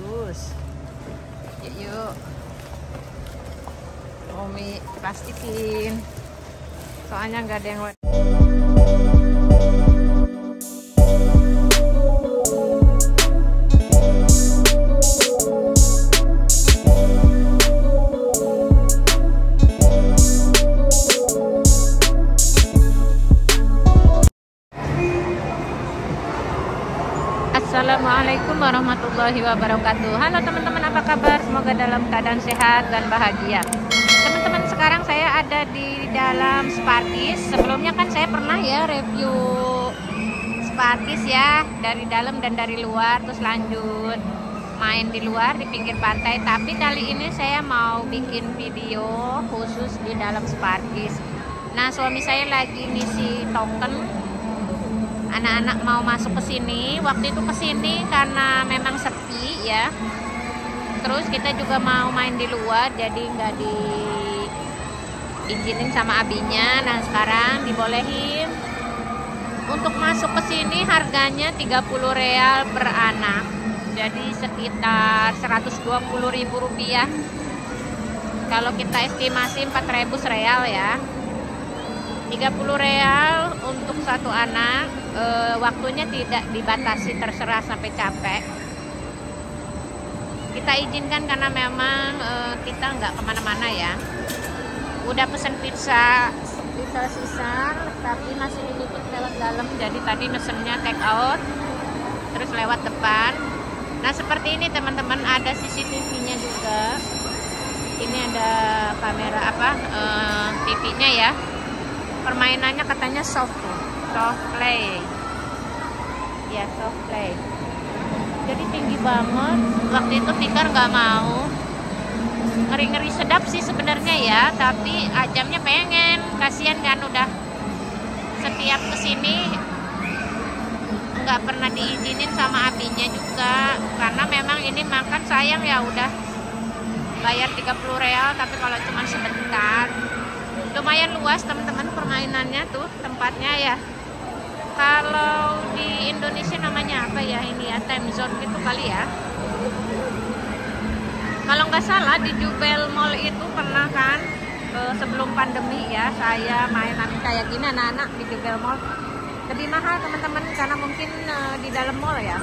bagus. Yuk Umi plastikin, soalnya nggak ada yang Assalamualaikum warahmatullahi wabarakatuh. Halo teman-teman, apa kabar? Semoga dalam keadaan sehat dan bahagia. Teman-teman, sekarang saya ada di dalam Sparky's. Sebelumnya kan saya pernah ya review Sparky's ya, dari dalam dan dari luar, terus lanjut main di luar di pinggir pantai. Tapi kali ini saya mau bikin video khusus di dalam Sparky's. Nah, suami saya lagi ngisi token. Anak-anak mau masuk ke sini, waktu itu ke sini karena memang sepi ya. Terus kita juga mau main di luar, jadi nggak diizinin sama abinya. Nah, sekarang dibolehin untuk masuk ke sini, harganya 30 real per anak. Jadi sekitar 120.000 rupiah. Kalau kita estimasi 4.000 real ya. 30 real untuk satu anak, waktunya tidak dibatasi, terserah sampai capek. Kita izinkan karena memang kita nggak kemana-mana ya. Udah pesen pizza Caesar, tapi masih diliput lewat dalam. Jadi tadi mesennya take out, terus lewat depan. Nah seperti ini teman-teman, ada CCTV-nya juga. Ini ada kamera TV-nya ya. Permainannya katanya soft play ya, soft play. Jadi tinggi banget. Waktu itu Fikar nggak mau, ngeri sedap sih sebenarnya ya, tapi ajamnya pengen. Kasihan kan, udah setiap kesini nggak pernah diizinin sama abinya juga, karena memang ini makan sayang ya. Udah bayar 30 real tapi kalau cuma sebentar. Lumayan luas teman-teman permainannya tuh, tempatnya ya. Kalau di Indonesia namanya apa ya, ini ya, time zone gitu kali ya. Kalau nggak salah di Jubel Mall itu pernah kan, sebelum pandemi ya, saya mainan kayak gini anak-anak di Jubel Mall. Lebih mahal teman-teman karena mungkin di dalam mall ya.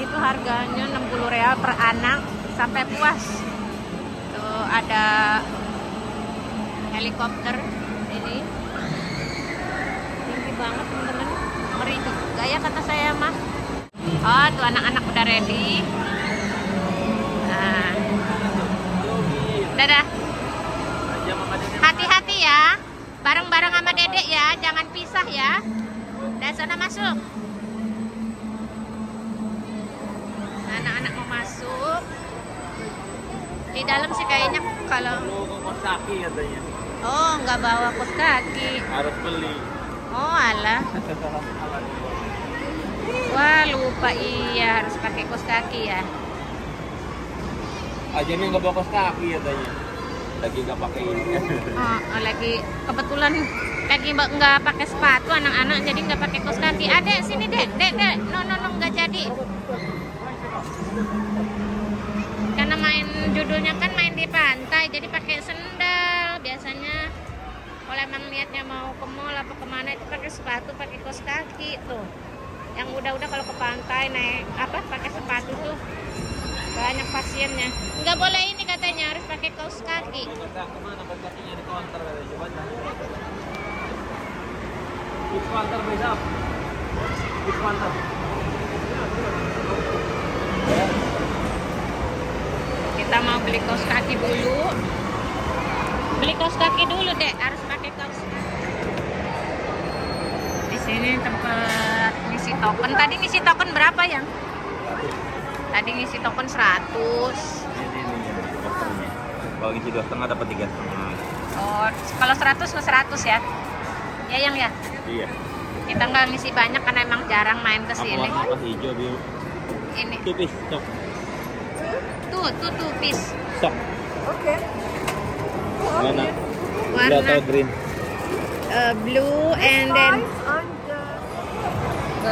Itu harganya 60 real per anak sampai puas. Tuh ada helikopter ini, tinggi banget teman-teman, ngeri juga ya kata saya mah. Oh tuh anak-anak udah ready. Nah, dadah, hati-hati ya, bareng-bareng sama dedek ya, jangan pisah ya. Dan sana masuk, anak-anak mau masuk di dalam sih kayaknya. Kalau kos kaki katanya. Oh, nggak bawa kos kaki. Harus beli. Oh, alah. Wah, lupa, iya harus pakai kos kaki ya. Ajanya nggak bawa kos kaki katanya. Lagi nggak pakai ini. Oh, lagi kebetulan lagi nggak pakai sepatu anak-anak, jadi nggak pakai kos kaki. Adek sini, Dek. No, nggak jadi. Karena main judulnya kan main di pantai, jadi pakai sendal. Biasanya kalau emang niatnya mau ke mall apa kemana itu pakai sepatu, pakai kos kaki tuh. Yang udah-udah kalau ke pantai naik apa pakai sepatu tuh banyak pasiennya. Nggak boleh ini katanya, harus pakai kos kaki. Kemana kos kakinya di counter? Di counter bisa. Di counter. Kita mau beli kaos kaki dulu. Beli kaos kaki dulu, Dek. Harus pakai kaos kaki. Di sini tempat ngisi token. Tadi ngisi token berapa, Yang? Tadi ngisi token 100. Kalau ngisi 2,5 dapat 3,5. Oh, kalau 100 ke 100 ya. Ya, Yang ya? Iya. Kita nggak ngisi banyak karena emang jarang main ke sini. Apa hijau, biru? Ini. Tipis, cok. Tuh piece. Sok. Oke. Warna. Blue atau green? Blue and then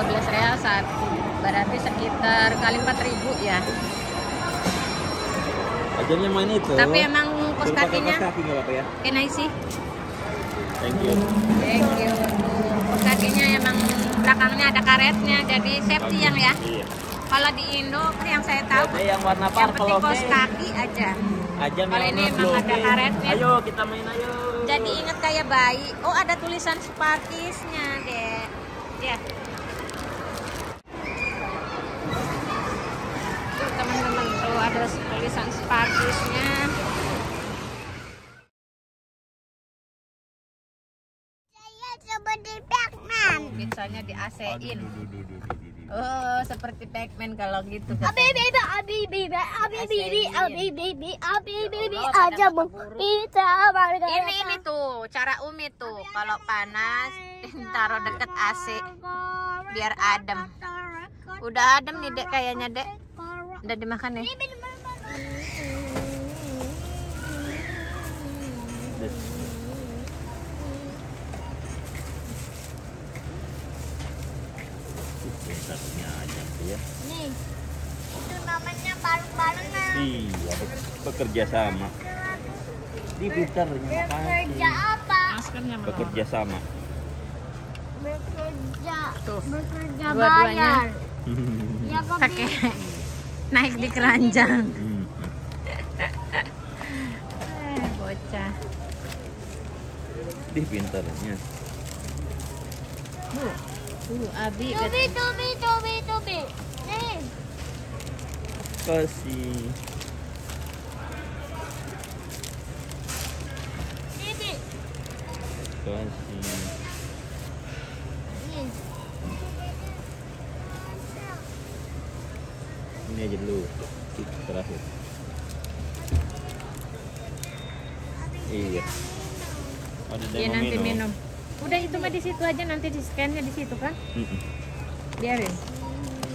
12 real satu. Berarti sekitar kali 4.000 ya. Ajarnya main itu. Tapi emang kos kakinya enak sih. Thank you. Thank you. Kos kakinya emang belakangnya ada karetnya, jadi safety yang ya. Iya. Kalau di Indo yang saya tahu yang warna purple kos kaki aja. Kalau ini emang ada karetnya. Ayo kita main ayo. Jadi inget kayak bayi. Oh, ada tulisan Sparky's-nya, Dek. Ya. Yeah. Teman-teman, tuh ada tulisan Sparky's-nya. Saya coba di Pac-Man. Pizzanya di AC-in. Oh, seperti Pac-Man kalau gitu. Abi aja mau pizza. Ini tuh cara Umi tuh kalau panas taruh deket AC biar adem. Udah adem nih Dek kayaknya Dek. Udah dimakan nih. Satunya aja ya. Nih. Itu namanya bareng-barengan. Iya, bekerja sama. Di bekerja apa? Bekerja sama. Bekerja. Tuh. Bekerja bayar. Ya kok pakai naik di keranjang. Bocah. Di pintarnya. Abi Tobi. Nih. Kasih. Ini. Kasih. Ini aja dulu. Itu terakhir. Iya. Dia nanti minum. Udah itu mah di situ aja, nanti di scan-nya di situ kan? Biarin.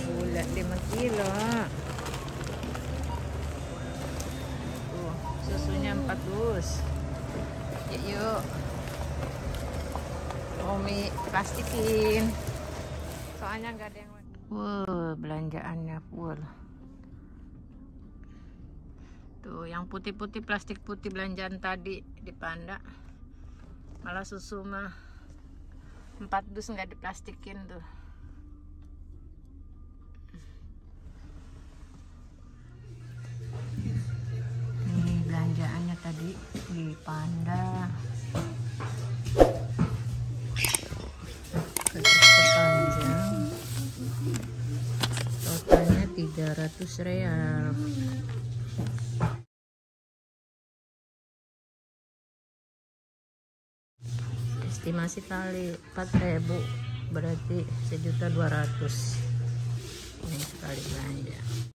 Gula 5 kilo. Susunya 4 dus. Yuk. Umi plastikin. Soalnya nggak ada yang. Wow, belanjaannya full. Tuh, yang putih-putih plastik putih belanjaan tadi di Panda. Malah susu mah 4 dus nggak diplastikin tuh. Ini belanjaannya tadi di Panda. Kepanjang. Totalnya 300 real. Estimasi kali 4.000 berarti 1.200.000. Ini sekali belanja.